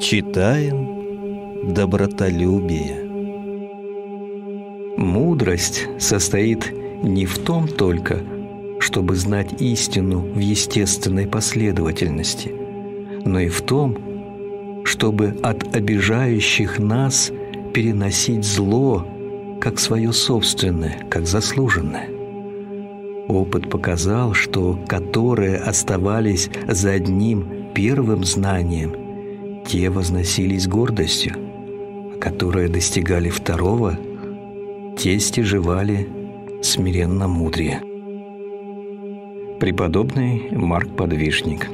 Читаем «Добротолюбие». Мудрость состоит не в том только, чтобы знать истину в естественной последовательности, но и в том, чтобы от обижающих нас переносить зло как свое собственное, как заслуженное. Опыт показал, что которые оставались за одним первым знанием, те возносились гордостью, а которые достигали второго, те стяжевали смиренно мудрее. Преподобный Марк Подвижник.